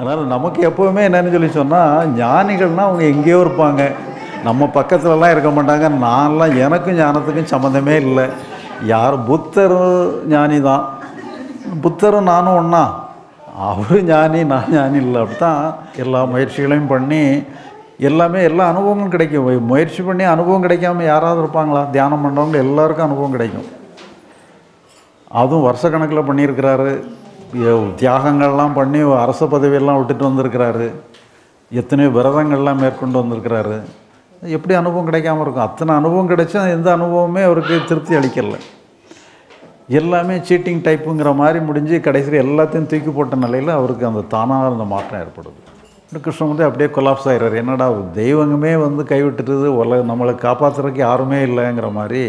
அதனால நமக்கு எப்பவுமே என்னன்னு சொல்லி சொன்னா ஞானிகள்னா அவங்க எங்கேயோ இருப்பாங்க. நம்ம பக்கத்துல எல்லாம் இருக்க மாட்டாங்க. நான்லாம் எனக்கும் ஞானத்துக்கும் சம்பந்தமே இல்லை. யார் புத்தர் ஞானி தான், புத்தரும் நானும் ஒன்னா, அவரு ஞானி நான் ஞானி இல்லை. அப்படித்தான் எல்லா முயற்சிகளையும் பண்ணி எல்லாமே எல்லா அனுபவங்களும் கிடைக்கும். முயற்சி பண்ணி அனுபவம் கிடைக்காம யாராவது இருப்பாங்களா? தியானம் பண்ணுறவங்க எல்லாருக்கும் அனுபவம் கிடைக்கும். அதுவும் வருஷ கணக்கில் பண்ணியிருக்கிறாரு. தியாகங்கள்லாம் பண்ணி அரச பதவியெல்லாம் விட்டுட்டு வந்திருக்கிறாரு. எத்தனையோ விரதங்கள்லாம் மேற்கொண்டு வந்திருக்கிறாரு. எப்படி அனுபவம் கிடைக்காம இருக்கும்? அத்தனை அனுபவம் கிடைச்சா எந்த அனுபவமே அவருக்கு திருப்தி அளிக்கல. எல்லாமே சீட்டிங் டைப்புங்கிற மாதிரி முடிஞ்சு கடைசியில் எல்லாத்தையும் தூக்கி போட்ட நிலையில் அவருக்கு அந்த தானாக அந்த மாற்றம் ஏற்படுது. கிருஷ்ணன் வந்து அப்படியே கொலாப்ஸ் ஆகிறார். என்னடா தெய்வமே வந்து கைவிட்டுறது, நம்மளை காப்பாற்றுறதுக்கு யாருமே இல்லைங்கிற மாதிரி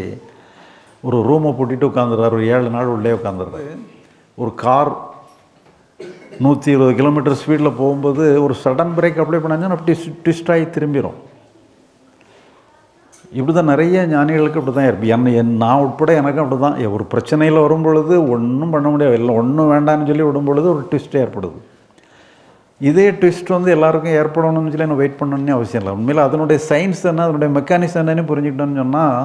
ஒரு ரூமை போட்டிட்டு உட்காந்துடுறாரு. ஒரு 7 நாள் உள்ளே உட்காந்துடுறாரு. ஒரு கார் 120 கிலோமீட்டர் ஸ்பீடில் போகும்போது ஒரு சடன் பிரேக் அப்ளை பண்ணாங்கன்னா அப்படி ட்விஸ்ட் ஆகி திரும்பிடும். இப்படி தான் நிறைய ஞானிகளுக்கு இப்படி தான் இருப்பேன். நான் உட்பட எனக்கும் அப்படி தான். ஒரு பிரச்சனையில் வரும் பொழுது ஒன்றும் பண்ண முடியாது, இல்லை ஒன்றும் வேண்டான்னு சொல்லி விடும் பொழுது ஒரு ட்விஸ்ட் ஏற்படுது. இதே ட்விஸ்ட் வந்து எல்லாருக்கும் ஏற்படணும்னு சொல்லி நான் வெயிட் பண்ணணும்னு அவசியம் இல்லை. உண்மையில் அதனுடைய சயின்ஸ் என்ன, அதனுடைய மெக்கானிசம் என்னன்னு புரிஞ்சுக்கிட்டோன்னு சொன்னால்,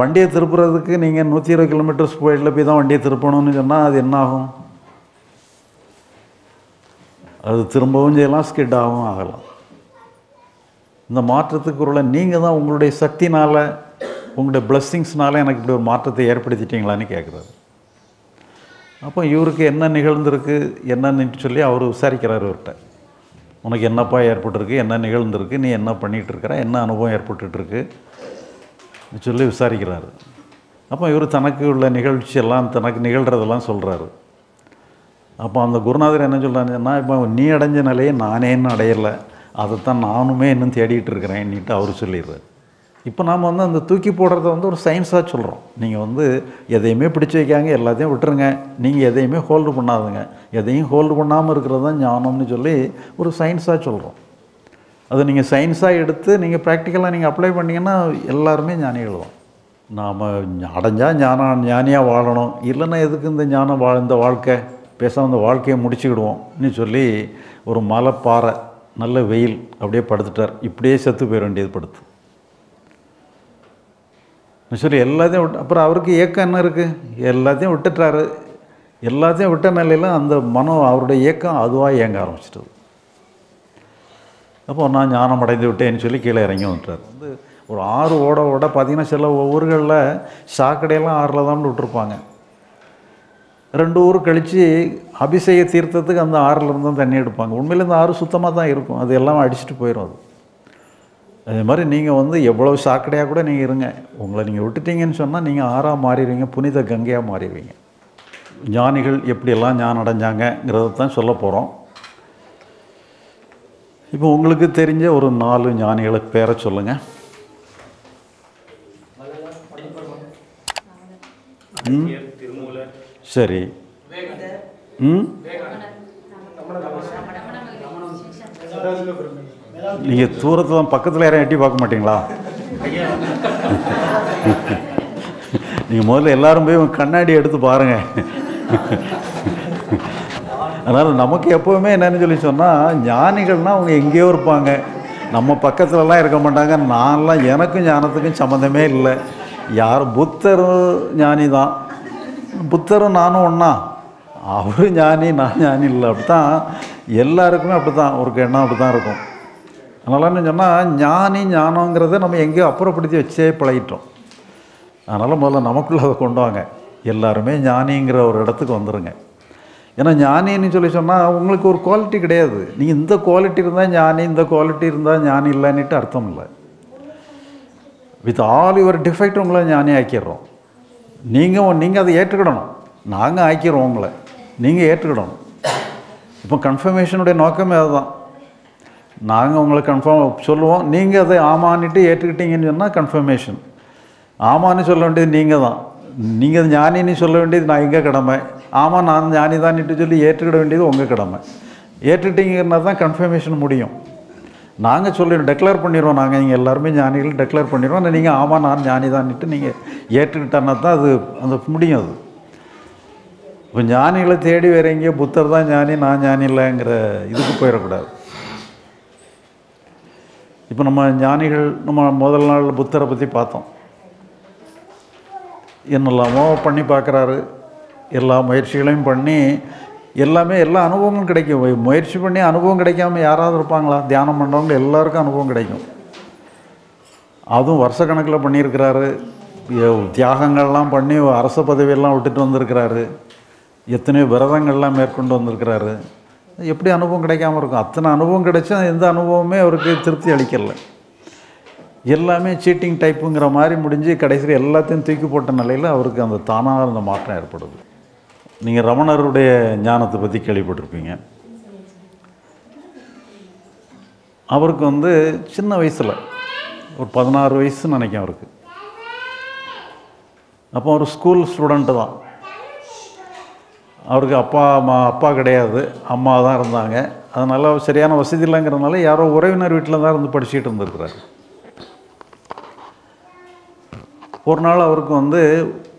வண்டியை திருப்புறதுக்கு நீங்கள் 120 கிலோமீட்டர் ஸ்பீடில் போய் தான் வண்டியை திருப்பணும்னு சொன்னால் அது என்ன ஆகும்? அது திரும்பவும் செய்யலாம், ஸ்கிட்டாகவும் ஆகலாம். இந்த மாற்றத்துக்கு உள்ள நீங்கள் தான் உங்களுடைய சக்தினால் உங்களுடைய பிளஸ்ஸிங்ஸ்னால எனக்கு இப்படி ஒரு மாற்றத்தை ஏற்படுத்திட்டீங்களான்னு கேட்குறாரு. அப்போ இவருக்கு என்ன நிகழ்ந்திருக்கு என்னன்னு சொல்லி அவர் விசாரிக்கிறார். இவர்கிட்ட உனக்கு என்னப்பா ஏற்பட்டுருக்கு, என்ன நிகழ்ந்திருக்கு, நீ என்ன பண்ணிகிட்ருக்கிற, என்ன அனுபவம் ஏற்பட்டுருக்கு சொல்லி விசாரிக்கிறாரு. அப்போ இவர் தனக்கு உள்ள நிகழ்ச்சியெல்லாம் தனக்கு நிகழ்கிறதெல்லாம் சொல்கிறாரு. அப்போ அந்த குருநாதர் என்ன சொல்கிறாருன்னா, இப்போ நீ அடைஞ்ச நிலையை நானேன்னு அடையலை, அதைத்தான் நானுமே இன்னும் தேடிகிட்டு இருக்கிறேன்னுட்டு அவர் சொல்லிடுறாரு. இப்போ நாம் வந்து அந்த தூக்கி போடுறத வந்து ஒரு சயின்ஸாக சொல்கிறோம். நீங்கள் வந்து எதையுமே பிடிச்சி வைக்காங்க, எல்லாத்தையும் விட்டுருங்க, நீங்கள் எதையுமே ஹோல்டு பண்ணாதுங்க, எதையும் ஹோல்டு பண்ணாமல் இருக்கிறது தான் ஞானம்னு சொல்லி ஒரு சயின்ஸாக சொல்கிறோம். அதை நீங்கள் சயின்ஸாக எடுத்து நீங்கள் ப்ராக்டிக்கலாக நீங்கள் அப்ளை பண்ணிங்கன்னா எல்லாருமே ஞானிகள் தான். நாம் அடைஞ்சால் ஞானியாக வாழணும், இல்லைன்னா எதுக்கு இந்த ஞானம் இந்த வாழ்க்கை, பேசாமல் இந்த வாழ்க்கையை முடிச்சுக்கிடுவோம்னு சொல்லி ஒரு மலைப்பாறை நல்ல வெயில் அப்படியே படுத்துட்டார். இப்படியே செத்து போயிட வேண்டியது படுத்து சரி எல்லாத்தையும் விட்டு. அப்புறம் அவருக்கு ஏக்கம் என்ன இருக்குது? எல்லாத்தையும் விட்டுட்டாரு. எல்லாத்தையும் விட்ட நிலையில் அந்த மனம் அவருடைய ஏக்கம் அதுவாக இயங்க ஆரம்பிச்சிட்டது. அப்போ நான் ஞானம் அடைந்து விட்டேன்னு சொல்லி கீழே இறங்கி வந்துட்டார். வந்து ஒரு ஆறு ஓட ஓட பார்த்திங்கன்னா சில ஊர்களில் சாக்கடையெல்லாம் ஆறில் தான் விட்டுருப்பாங்க. 2 ஊர் கழித்து அபிஷேக தீர்த்தத்துக்கு அந்த ஆறில் இருந்து தான் தண்ணி எடுப்பாங்க. உண்மையில் இந்த ஆறு சுத்தமாக தான் இருக்கும், அது எல்லாம் அடிச்சுட்டு போயிடும். அது அதே மாதிரி நீங்கள் வந்து எவ்வளோ சாக்கடையாக கூட நீங்கள் இருங்க, உங்களை நீங்கள் விட்டுட்டீங்கன்னு சொன்னால் நீங்கள் ஆறாக மாறிடுவீங்க, புனித கங்கையாக மாறிடுவீங்க. ஞானிகள் எப்படியெல்லாம் ஞானம் அடைஞ்சாங்கிறத தான் சொல்ல போகிறோம். இப்போ உங்களுக்கு தெரிஞ்ச ஒரு 4 ஞானிகளை பேரை சொல்லுங்கள். சரி. நீங்கள் தூரத்தில் தான், பக்கத்தில் யாரும் எட்டி பார்க்க மாட்டிங்களா? நீங்கள் முதல்ல எல்லாரும் போய் கண்ணாடி எடுத்து பாருங்கள். அதனால் நமக்கு எப்போவுமே என்னன்னு சொல்லி சொன்னால் ஞானிகள்னால் அவங்க எங்கேயோ இருப்பாங்க. நம்ம பக்கத்துலலாம் இருக்க மாட்டாங்க. நான்லாம் எனக்கும் ஞானத்துக்கும் சம்மந்தமே இல்லை. யார் புத்தரும் ஞானி தான், புத்தரும் நானும் ஒன்றா, அவரு ஞானி நான் ஞானி இல்லை. அப்படித்தான் எல்லாருக்குமே அப்படி தான் ஒரு எண்ணம் அப்படி தான் இருக்கும். அதனாலன்னு சொன்னால் ஞானங்கிறத நம்ம எங்கேயோ அப்புறப்படுத்தி வச்சே பழகிட்டோம். அதனால் முதல்ல நமக்குள்ளே அதை கொண்டு வாங்க. எல்லாருமே ஞானிங்கிற ஒரு இடத்துக்கு வந்துடுங்க. ஏன்னா ஞானின்னு சொல்லி சொன்னால் உங்களுக்கு ஒரு குவாலிட்டி கிடையாது. நீங்கள் இந்த குவாலிட்டி இருந்தால் ஞானி, இந்த குவாலிட்டி இருந்தால் ஞானி இல்லைன்னுட்டு அர்த்தம் இல்லை. வித் ஆல் யுவர் டிஃபெக்ட் உங்களை ஞானி ஆக்கிடுறோம். நீங்கள் அதை ஏற்றுக்கிடணும். நாங்கள் ஆக்கிடுறோம் உங்களை, நீங்கள் ஏற்றுக்கிடணும். இப்போ கன்ஃபர்மேஷனுடைய நோக்கமே அதுதான். நாங்கள் உங்களை கன்ஃபார்ம் சொல்லுவோம், நீங்கள் அதை ஆமான்னுட்டு ஏற்றுக்கிட்டீங்கன்னு சொன்னால் கன்ஃபர்மேஷன். ஆமான்னு சொல்ல வேண்டியது நீங்கள் தான். நீங்கள் அது ஞானின்னு சொல்ல வேண்டியது நான் எங்கள் கடமை. ஆமாம் நான் ஞானி தான்னுட்டு சொல்லி ஏற்றுக்கிட வேண்டியது உங்கள் கடமை. ஏற்றுக்கிட்டீங்கன்னா தான் கன்ஃபர்மேஷன் முடியும். நாங்கள் சொல்லிடுவோம், டெக்ளேர் பண்ணிடுவோம். நாங்கள் இங்கே எல்லாருமே ஞானிகள் டெக்ளேர் பண்ணிடுவோம். ஆனால் நீங்கள் ஆமாம் நான் ஞானி தான்னுட்டு நீங்கள் ஏற்றுக்கிட்டனா தான் அது அந்த முடியும். அது When Janiila Thedi Verenge, Butterda Jani, Nanjani Langra, this is Purakuda. If Janiil, Nama Modalanal Butterapati Patham. In Lamo, Pani Pakar, Illa Maitshilam Pani, Illa Me, Illa Anubon Kadaki, Maitshipani, Anubon Kadakam, Yara Rupangla, Diana Mandong, Ella Kanubon Kadakam. Adu Varsakanaklap Panir Grare, Tiahangalam Pani, Arsapavilla, Utitundar Grare. எத்தனை விரதங்கள் எல்லாம் மேற்கொண்டு வந்திருக்காரு எப்படி அனுபவம் கிடைக்காம இருக்கும் அத்தனை அனுபவம் கிடைச்சா இந்த அனுபவமே அவருக்கு திருப்தி அளிக்கல எல்லாமே சீட்டிங் டைப்ங்கற மாதிரி முடிஞ்சு கடைசில எல்லாத்தையும் தூக்கி போட்ட நிலையில அவருக்கு அந்த தானாக அந்த மாற்றம் ஏற்படுது நீங்க ரமணருடைய ஞானத்தை பத்தி கேள்விப்பட்டிருப்பீங்க அவருக்கு வந்து சின்ன வயசுல ஒரு 16 வயசுன்னு நினைக்கிறேன் அவருக்கு அப்ப ஒரு ஸ்கூல் ஸ்டூடண்ட் தான் அவருக்கு அப்பா கிடையாது அம்மா தான் இருந்தாங்க அதனால சரியான வசதி இல்லங்கறனால யாரோ உறவினர் வீட்ல தான் இருந்து படிச்சிட்டு இருந்திருக்காரு ஒரு நாள் அவருக்கு வந்து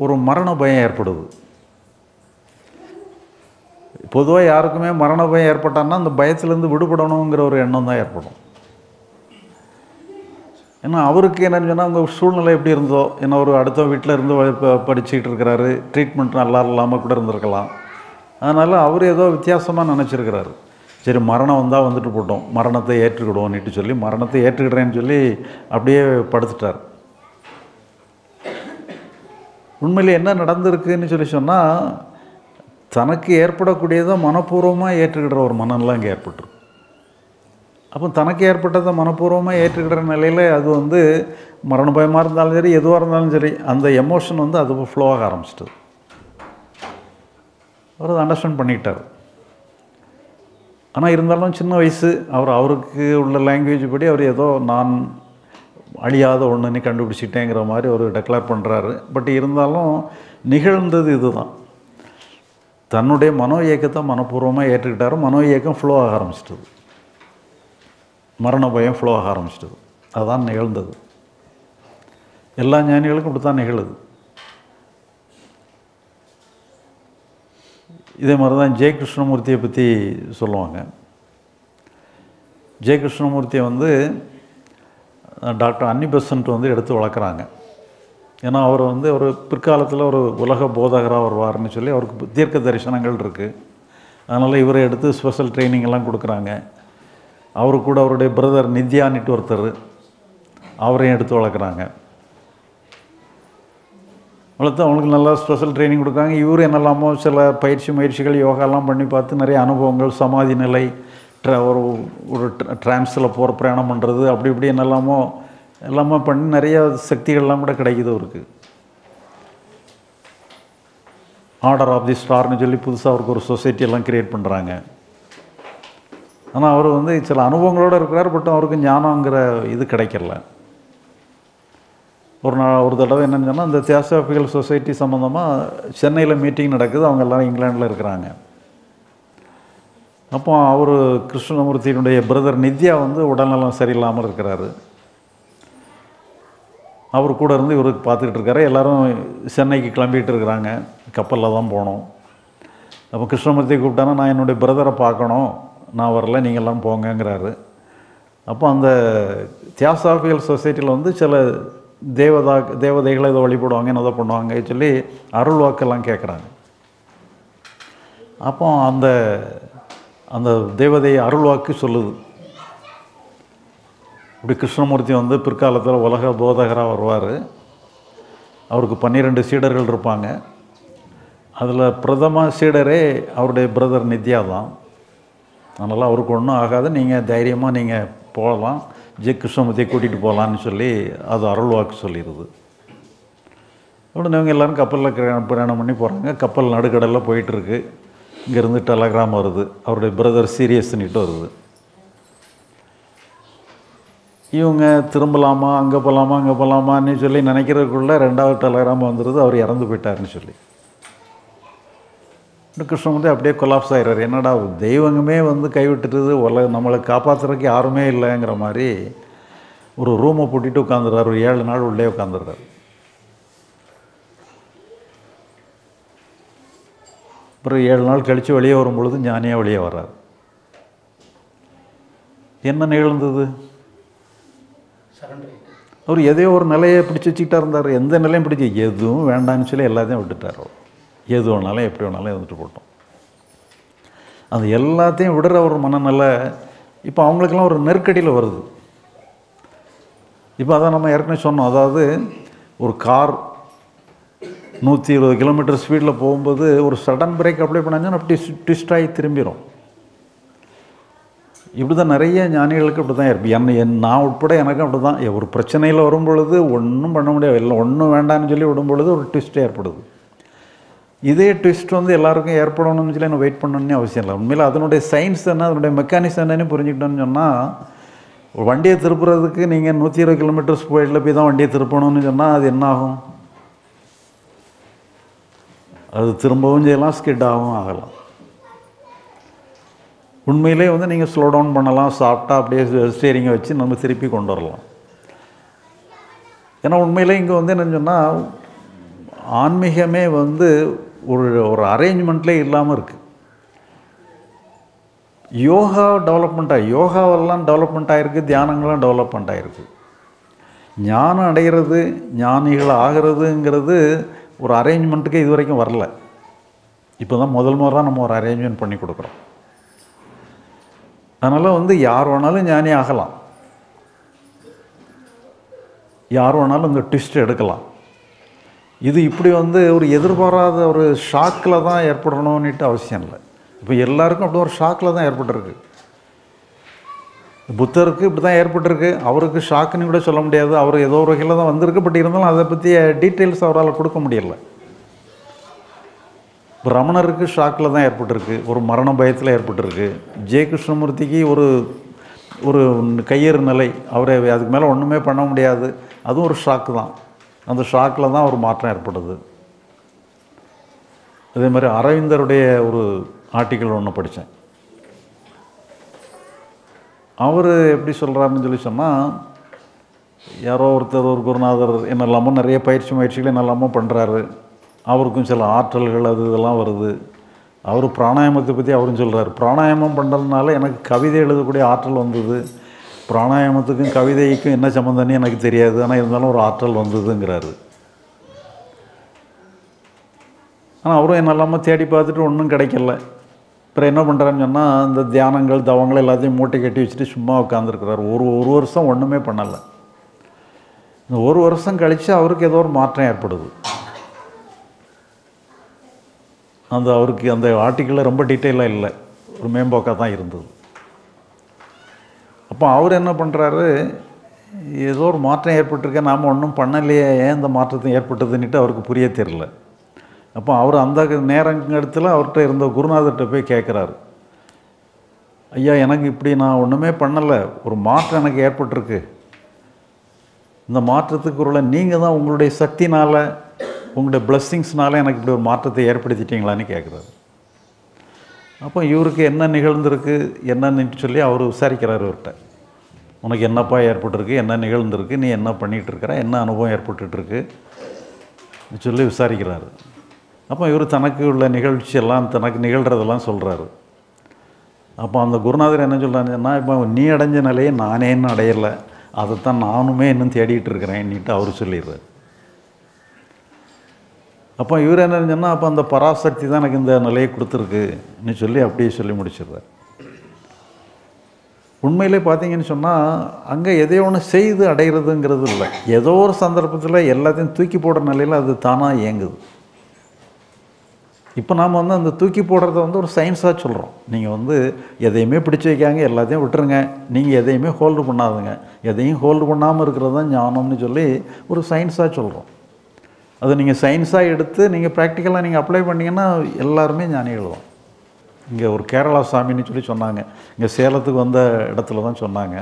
ஒரு மரண பயம் ஏற்படுது பொதுவா யாருக்குமே மரண பயம் ஏற்பட்டான்னா அந்த பயத்துல இருந்து விடுபடணும்ங்கற ஒரு எண்ணம் தான் ஏற்படும் ஏன்னா அவருக்கு என்னன்னா அவங்க சூழ்நிலை எப்படி இருந்தோ என்ன ஒரு அடுத்த வீட்ல இருந்து படிச்சிட்டு இருக்காரு ட்ரீட்மென்ட் நல்லா இல்லாம கூட இருந்திருக்கலாம் அதனால அவர் ஏதோ வித்தியாசமா நினைச்சிருக்காரு சரி மரணம் வந்தா வந்துட்டு போறோம் மரணத்தை ஏற்றுக்கிடுவோம்னு சொல்லி மரணத்தை ஏற்றுக்கிறேன்னு சொல்லி அப்படியே படுத்துட்டார் உண்மையில என்ன நடந்துருக்குன்னு சொல்லி சொன்னா தனக்கு ஏற்படக்கூடியத மனப்பூர்வமா ஏற்றுக்கிற ஒரு மனநிலைங்க ஏற்பட்டிருக்கு அப்ப தனக்கு ஏற்பட்டத மனப்பூர்வமா ஏற்றுக்கிற நிலையில அது வந்து மரண பயமா இருந்தாலும் சரி எதுவா இருந்தாலும் சரி அந்த எமோஷன் வந்து அது ஃப்ளோ ஆக ஆரம்பிச்சிடுது அவர் அண்டர்ஸ்டாண்ட் பண்ணிட்டார் ஆனா இருந்தாலும் சின்ன வயசு அவருக்கு உள்ள லாங்குவேஜ் படி அவர் ஏதோ நான் அழியாத ஒண்ணுன்னு கண்டுபிடிச்சிட்டேங்கற மாதிரி ஒரு டிக்ளேர் பண்றாரு பட் இருந்தாலும் நிகழ்ந்தது இதுதான் தன்னுடைய மனோ ஏகத்தை மனப்பூர்வமா ஏற்றுக்கிட்டாரு மனோ ஏகம் ஃப்ளோ ஆக ஆரம்பிச்சிடுது மரண பயம் ஃப்ளோ ஆக ஆரம்பிச்சிடுது அதான் நிகழ்ந்தது எல்லா ஞானிகளுக்கும் அப்படி தான் நிகழுது இதே மாதிரி தான் ஜெய கிருஷ்ணமூர்த்தியை பத்தி சொல்லுவாங்க ஜெய கிருஷ்ணமூர்த்தியை வந்து டாக்டர் அன்னி பெசன்ட் வந்து எடுத்து வளக்குறாங்க ஏனா அவர் வந்து ஒரு பிற்காலத்துல ஒரு உலக போதகரா வருவார்னு சொல்லி அவருக்கு தீர்க்க தரிசனங்கள் இருக்கு அதனால இவரை எடுத்து ஸ்பெஷல் ட்ரெய்னிங் எல்லாம் கொடுக்கறாங்க அவர் கூட அவருடைய பிரதர் நித்யா நெட்வொர்க்கர் அவரையும் எடுத்து வளக்குறாங்க அவ்வளவு அவங்களுக்கு நல்ல ஸ்பெஷல் ட்ரெய்னிங் கொடுக்காங்க இவரு என்னெல்லாமோ சில பயிற்சிகள் யோகாலாம் பண்ணி பார்த்து நிறைய அனுபவங்கள் சமாதி நிலை ஒரு டிரான்ஸ்ல போற பிரயாணம் பண்றது அப்படி இப்படி என்னெல்லாமோ எல்லாமே பண்ணி நிறைய சக்திகள் எல்லாம் கூட கிடைக்குது அவருக்கு ஆர்டர் ஆஃப் தி ஸ்டார்னு சொல்லி புதுசா அவருக்கு ஒரு சொசைட்டி எல்லாம் கிரியேட் பண்றாங்க ஆனா அவர் வந்து சில அனுபவங்களோட இருக்கார் பட் அவருக்கு ஞானம்ங்கற இது கிடைக்கல ஒரு தடவை என்னன்னா அந்த தியாசோபிகல் சொசைட்டி சம்பந்தமா சென்னையில மீட்டிங் நடக்குது அவங்க எல்லாரும் இங்கிலாந்துல இருக்காங்க அப்போ அவர் கிருஷ்ணமூர்த்தியினுடைய பிரதர் நித்யா வந்து உடல்நலம் சரியில்லாம இருக்காரு அவர் கூட இருந்து இவருக்கு பாத்துக்கிட்டு இருக்காரு எல்லாரும் சென்னைக்கு கிளம்பிட்டு இருக்காங்க கப்பல்ல தான் போறோம் அப்ப கிருஷ்ணமூர்த்தி கூப்பிட்டானா நான் என்னோட பிரதரை பார்க்கணும் நான் வரல நீங்க எல்லாம் போங்கங்கறாரு அப்போ அந்த தியாசோபிகல் சொசைட்டில வந்து சில தேவதைகளை இதை வழிபடுவாங்க என்னதோ பண்ணுவாங்க சொல்லி அருள் வாக்கெல்லாம் கேட்குறாங்க அப்போ அந்த அந்த தேவதை அருள் வாக்கு சொல்லுது இப்படி கிருஷ்ணமூர்த்தி வந்து பிற்காலத்தில் உலக போதகராக வருவார் அவருக்கு 12 சீடர்கள் இருப்பாங்க அதில் பிரதம சீடரே அவருடைய பிரதர் நித்யா தான் அதனால் அவருக்கு ஒன்றும் ஆகாது நீங்கள் தைரியமாக நீங்கள் போகலாம் ஜெய கிருஷ்ணமூர்த்தியை கூட்டிகிட்டு போகலான்னு சொல்லி அது அருள் வாக்கு சொல்லிடுது உடனே இவங்க எல்லாரும் கப்பலில் பிரயாணம் பண்ணி போகிறாங்க கப்பல் நடுக்கடலில் போயிட்டுருக்கு இங்கேருந்து டெலகிராம் வருது அவருடைய பிரதர் சீரியஸ்ன்னுட்டு வருது இவங்க திரும்பலாமா அங்கே போகலாமா அங்கே போகலாமான்னு சொல்லி நினைக்கிறதுக்குள்ள ரெண்டாவது டெலகிராம் வந்துடுது அவர் இறந்து போயிட்டாருன்னு சொல்லி கிருஷ்ணமூர்த்தி அப்படியே கொலாப்ஸ் ஆயிடுறாரு என்னடா தெய்வங்கமே வந்து கைவிட்டுறது நம்மளை காப்பாற்றுறதுக்கு யாருமே இல்லைங்கிற மாதிரி ஒரு ரூமை போட்டிட்டு உட்காந்துடுறாரு ஒரு 7 நாள் உள்ளே உட்காந்துடுறாரு பிறகு 7 நாள் கழித்து வெளியே வரும்பொழுது ஞானியாக வெளியே வராது. என்ன நிகழ்ந்தது? அவர் எதையோ ஒரு நிலையை பிடிச்சி வச்சுக்கிட்டா இருந்தார். எந்த நிலையும் பிடிச்சி எதுவும் வேண்டாம்னு சொல்லி எல்லாத்தையும் விட்டுட்டார். அவர் எது வேணாலும் எப்படி வேணாலும் இருந்துட்டு போட்டோம். அது எல்லாத்தையும் விடுற ஒரு மனநிலை இப்போ அவங்களுக்கெல்லாம் ஒரு நெருக்கடியில் வருது. இப்போ அதான் நம்ம ஏற்கனவே சொன்னோம். அதாவது ஒரு கார் 120 கிலோமீட்டர் ஸ்பீடில் போகும்போது ஒரு சடன் பிரேக் அப்ளை பண்ணாங்கன்னா அப்படி ட்விஸ்டாகி திரும்பிடும். இப்படி தான் நிறைய ஞானிகளுக்கு இப்படி தான் இருப்பி. நான் உட்பட எனக்கும் அப்படி தான். ஒரு பிரச்சனையில் வரும்பொழுது ஒன்றும் பண்ண முடியாது, இல்லை ஒன்றும் வேண்டான்னு சொல்லி விடும்பொழுது ஒரு ட்விஸ்ட் ஏற்படுது. இதே ட்விஸ்ட் எல்லாருக்கும் ஏற்படணும்னு சொல்லி நான் வெயிட் பண்ணணும்னு அவசியம் இல்லை. உண்மையில் அதனுடைய சயின்ஸ் என்ன, அதனுடைய மெக்கானிக்ஸ் என்னன்னு புரிஞ்சுக்கிட்டோன்னு சொன்னால், ஒரு வண்டியை திருப்புறதுக்கு நீங்கள் 120 கிலோமீட்டர் ஸ்பீடில் போய் தான் வண்டியை திருப்பணும்னு சொன்னால் அது என்ன ஆகும்? அது திரும்பவும் செய்யலாம், ஸ்கிட்டாகவும் ஆகலாம். உண்மையிலே நீங்கள் ஸ்லோ டவுன் பண்ணலாம், சாஃப்டாக அப்படியே ஸ்டீரிங்கை வச்சு நம்ம திருப்பி கொண்டு வரலாம். ஏன்னா உண்மையிலே இங்கே என்னென்னு சொன்னால், ஆன்மீகமே ஒரு ஒரு அரேஞ்ச்மெண்ட்லேயே இல்லாமல் இருக்குது. யோகா டெவலப்மெண்ட் ஆகி, யோகாவெல்லாம் டெவலப்மெண்ட் ஆகிருக்கு, தியானங்கள்லாம் டெவலப்மெண்ட் ஆகிருக்கு. ஞானம் அடைகிறது, ஞானிகள் ஆகிறதுங்கிறது ஒரு அரேஞ்ச்மெண்ட்டுக்கே இது வரைக்கும் வரல. இப்போ தான் முதல் முறை தான் நம்ம ஒரு அரேஞ்ச்மெண்ட் பண்ணி கொடுக்குறோம். அதனால் யார் வேணாலும் ஞானி ஆகலாம், யார் வேணாலும் இந்த ட்விஸ்ட் எடுக்கலாம். இது இப்படி ஒரு எதிர்பாராத ஒரு ஷாக்கில் தான் ஏற்படணும்னுட்டு அவசியம் இல்லை. இப்போ எல்லாருக்கும் அப்படி ஒரு ஷாக்கில் தான் ஏற்பட்டிருக்கு. புத்தருக்கு இப்படி தான் ஏற்பட்டிருக்கு. அவருக்கு ஷாக்குன்னு கூட சொல்ல முடியாது, அவர் ஏதோ ஒரு வகையில் தான் வந்திருக்கு. பட் இருந்தாலும் அதை பற்றிய டீட்டெயில்ஸ் அவரால் கொடுக்க முடியலை. ரமணருக்கு ஷாக்கில் தான் ஏற்பட்டிருக்கு, ஒரு மரண பயத்தில் ஏற்பட்டிருக்கு. ஜெய கிருஷ்ணமூர்த்திக்கு ஒரு ஒரு கையேறு நிலை, அவரை அதுக்கு மேலே ஒன்றுமே பண்ண முடியாது, அதுவும் ஒரு ஷாக்கு தான். அந்த ஷாக்கில் தான் ஒரு மாற்றம் ஏற்படுது. அதே மாதிரி அரவிந்தருடைய ஒரு ஆர்டிக்கிள் ஒன்று படித்தேன். அவர் எப்படி சொல்கிறாருன்னு சொல்லி சொன்னால், யாரோ ஒருத்தர் ஒரு குருநாதர் என்னெல்லாமோ நிறைய பயிற்சிகளை என்னெல்லாமோ பண்ணுறாரு, அவருக்கும் சில ஆற்றல்கள் அது இதெல்லாம் வருது. அவர் பிராணாயாமத்தை பற்றி அவரும் சொல்கிறார், பிராணாயாமம் பண்ணுறதுனால எனக்கு கவிதை எழுதக்கூடிய ஆற்றல் வந்தது, பிராணாயாமத்துக்கும் கவிதைக்கும் என்ன சம்மந்தம்னு எனக்கு தெரியாது, ஆனால் இருந்தாலும் ஒரு ஆற்றல் வந்ததுங்கிறாரு. ஆனால் அவரும் என்னெல்லாமல் தேடி பார்த்துட்டு ஒன்றும் கிடைக்கல. அப்புறம் என்ன பண்ணுறாருன்னு சொன்னால், இந்த தியானங்கள் தவங்கள் எல்லாத்தையும் மூட்டை கட்டி வச்சுட்டு சும்மா உட்காந்துருக்கிறார். ஒரு வருஷம் ஒன்றுமே பண்ணலை. இந்த ஒரு வருஷம் கழித்து அவருக்கு ஏதோ ஒரு மாற்றம் ஏற்படுது. அவருக்கு அந்த ஆர்டிக்கிளில் ரொம்ப டீட்டெயிலாக இல்லை, ஒரு மேம்போக்காக தான் இருந்தது. அப்போ அவர் என்ன பண்ணுறாரு, ஏதோ ஒரு மாற்றம் ஏற்பட்டிருக்க, நாம் ஒன்றும் பண்ணலையே, ஏன் இந்த மாற்றத்தை ஏற்பட்டதுன்னுட்டு அவருக்கு புரிய தெரியல. அப்போ அவர் அந்த நேரத்தில் அவர்கிட்ட இருந்த குருநாதர்கிட்ட போய் கேட்குறாரு, ஐயா எனக்கு இப்படி நான் ஒன்றுமே பண்ணலை, ஒரு மாற்றம் எனக்கு ஏற்பட்டிருக்கு, இந்த மாற்றத்துக்கு உள்ள நீங்கள் தான் உங்களுடைய சக்தினால் உங்களுடைய பிளஸ்ஸிங்ஸ்னால எனக்கு இப்படி ஒரு மாற்றத்தை ஏற்படுத்திட்டீங்களான்னு கேட்குறாரு. அப்போ இவருக்கு என்ன நிகழ்ந்திருக்கு என்னன்னு சொல்லி அவர் விசாரிக்கிறார். இவர்கிட்ட உனக்கு என்னப்பா ஏற்பட்டிருக்கு, என்ன நிகழ்ந்திருக்கு, நீ என்ன பண்ணிகிட்ருக்கிற, என்ன அனுபவம் ஏற்பட்டுருக்கு சொல்லி விசாரிக்கிறாரு. அப்போ இவர் தனக்கு உள்ள நிகழ்ச்சியெல்லாம் தனக்கு நிகழ்கிறதெல்லாம் சொல்கிறாரு. அப்போ அந்த குருநாதர் என்ன சொல்கிறாருன்னா, இப்போ நீ அடைஞ்ச நிலையை நானே இன்னும் அடையலை, அதைத்தான் நானுமே இன்னும் தேடிகிட்டு இருக்கிறேன்னுட்டு அவர் சொல்லிடுறாரு. அப்போ இவர் என்னன்னு சொன்னால், அப்போ அந்த பராசக்தி தான் எனக்கு இந்த நிலையை கொடுத்துருக்குன்னு சொல்லி அப்படியே சொல்லி முடிச்சிடுறார். உண்மையிலே பார்த்தீங்கன்னு சொன்னால், அங்கே எதையோ ஒன்று செய்து அடைகிறதுங்கிறது இல்லை, ஏதோ ஒரு சந்தர்ப்பத்தில் எல்லாத்தையும் தூக்கி போடுற நிலையில் அது தானாக இயங்குது. இப்போ நாம் அந்த தூக்கி போடுறத ஒரு சயின்ஸாக சொல்கிறோம். நீங்கள் எதையுமே பிடிச்சி வைக்காங்க, எல்லாத்தையும் விட்டுருங்க, நீங்கள் எதையுமே ஹோல்டு பண்ணாதுங்க, எதையும் ஹோல்டு பண்ணாமல் இருக்கிறது தான் ஞானம்னு சொல்லி ஒரு சயின்ஸாக சொல்கிறோம். அது நீங்கள் சயின்ஸாக எடுத்து நீங்கள் ப்ராக்டிக்கலாக நீங்கள் அப்ளை பண்ணிங்கன்னா எல்லாருமே ஞானிகள் தான். இங்கே ஒரு கேரளா சாமின்னு சொல்லி சொன்னாங்க, இங்கே சேலத்துக்கு வந்த இடத்துல தான் சொன்னாங்க.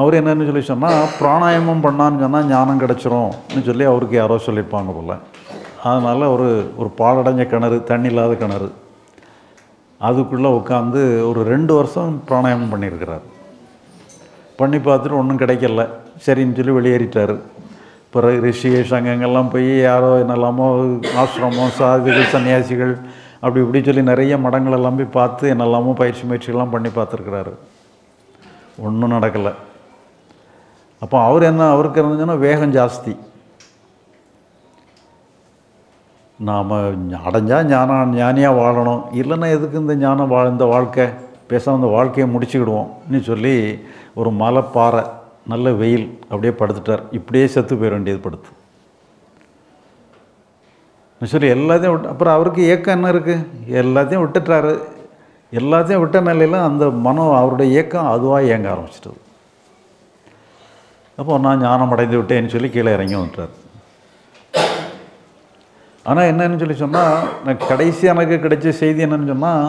அவர் என்னன்னு சொல்லி சொன்னால், பிராணாயாமம் பண்ணான்னு சொன்னால் ஞானம் கிடச்சிரும்னு சொல்லி அவருக்கு யாரோ சொல்லியிருப்பாங்க போல். அதனால் ஒரு ஒரு பாலடைஞ்ச கிணறு, தண்ணி இல்லாத கிணறு, அதுக்குள்ளே உட்காந்து ஒரு 2 வருஷம் பிராணாயாமம் பண்ணியிருக்கிறார். பண்ணி பார்த்துட்டு ஒன்றும் கிடைக்கல, சரின்னு சொல்லி வெளியேறிட்டார். Pura Rishi Sangangalam Payaro and Alamo Ashramo Sadhikal Sannyasikal அப்படி இப்படி சொல்லி நிறைய மடங்கள் எல்லாம் போய் பார்த்து என்னெல்லாம் பயிற்சி முயற்சிகள்லாம் பண்ணி பார்த்துருக்கிறாரு ஒன்றும் நடக்கலை அப்போ அவர் என்ன அவருக்கு இருந்துச்சுன்னா வேகம் ஜாஸ்தி நாம் அடைஞ்சா ஞானியாக வாழணும் இல்லைன்னா எதுக்கு இந்த ஞானம் இந்த வாழ்க்கை பேசாம இந்த வாழ்க்கையை முடிச்சுக்கிடுவோம் இன்னும் சொல்லி ஒரு மலைப்பாறை நல்ல வெயில் அப்படியே படுத்துட்டார் இப்படியே செத்து போயிட வேண்டியது படுத்து சரி எல்லாத்தையும் விட்டு அப்புறம் அவருக்கு ஏக்கம் என்ன இருக்குது எல்லாத்தையும் விட்டுட்டாரு எல்லாத்தையும் விட்ட நிலையில் அந்த மனம் அவருடைய ஏக்கம் அதுவாக இயங்க ஆரம்பிச்சிட்டது அப்போ நான் ஞானம் அடைந்து விட்டேன்னு சொல்லி கீழே இறங்கி வந்துட்டார் ஆனால் என்னன்னு சொல்லி சொன்னால் நான் கடைசி எனக்கு கிடைச்ச செய்தி என்னன்னு சொன்னால்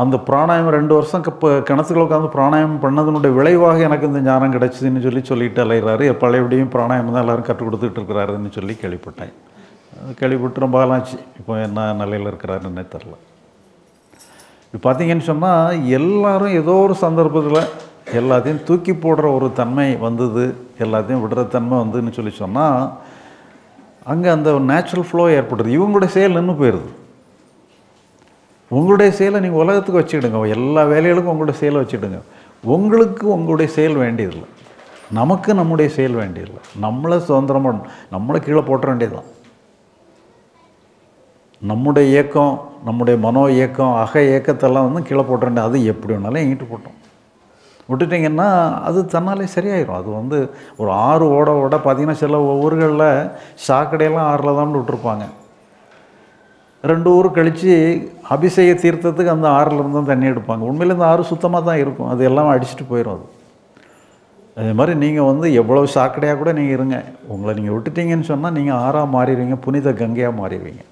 அந்த பிராணாயம் 2 வருஷம் கிணத்துக்குள்ள உட்காந்து பிராணாயம் பண்ணதுனுடைய விளைவாக எனக்கு இந்த ஞானம் கிடச்சிதுன்னு சொல்லிட்டு அலைகிறாரு பழையபடியும் பிராணாயம் தான் எல்லோரும் கற்றுக் கொடுத்துக்கிட்டு இருக்கிறாருன்னு சொல்லி கேள்விப்பட்டேன் கேள்விப்பட்டு ரொம்ப ஆச்சு இப்போ என்ன நிலையில் இருக்கிறாருன்னே தெரில இப்போ பார்த்தீங்கன்னு சொன்னால் எல்லோரும் ஏதோ ஒரு சந்தர்ப்பத்தில் எல்லாத்தையும் தூக்கி போடுற ஒரு தன்மை வந்தது எல்லாத்தையும் விடுற தன்மை வந்துன்னு சொல்லி சொன்னால் அங்கே அந்த நேச்சுரல் ஃப்ளோ ஏற்படுறது இவங்களுடைய செயல் நின்று போயிடுது உங்களுடைய செயலை நீங்கள் உலகத்துக்கு வச்சுக்கிடுங்க எல்லா வேலைகளுக்கும் உங்களுடைய செயலை வச்சுக்கிடுங்க உங்களுக்கு உங்களுடைய செயல் வேண்டியதில்லை நமக்கு நம்முடைய செயல் வேண்டியதில்லை நம்மளை சுதந்திரம் பண்ணணும் நம்மளை கீழே போட்ட வேண்டியதுதான் நம்முடைய இயக்கம் நம்முடைய மனோ இயக்கம் அக இயக்கத்தெல்லாம் வந்து கீழே போட்ட வேண்டியது அது எப்படி வேணாலும் எங்கிட்டு போட்டோம் விட்டுட்டிங்கன்னா அது தன்னாலே சரியாயிடும் அது வந்து ஒரு ஆறு ஓட ஓட பார்த்திங்கன்னா சில ஊர்களில் சாக்கடையெல்லாம் ஆறில் தான் விட்டுருப்பாங்க 2 ஊர் கழித்து அபிஷேக தீர்த்தத்துக்கு அந்த ஆறிலிருந்து தான் தண்ணி எடுப்பாங்க உண்மையில் இந்த ஆறு சுத்தமாக தான் இருக்கும் அது எல்லாம் அடிச்சுட்டு போயிடும் அது அதே மாதிரி நீங்கள் வந்து எவ்வளோ சாக்கடையாக கூட நீங்கள் இருங்க உங்களை நீங்கள் விட்டுட்டீங்கன்னு சொன்னால் நீங்கள் ஆறாக மாறிடுவீங்க புனித கங்கையாக மாறிடுவீங்க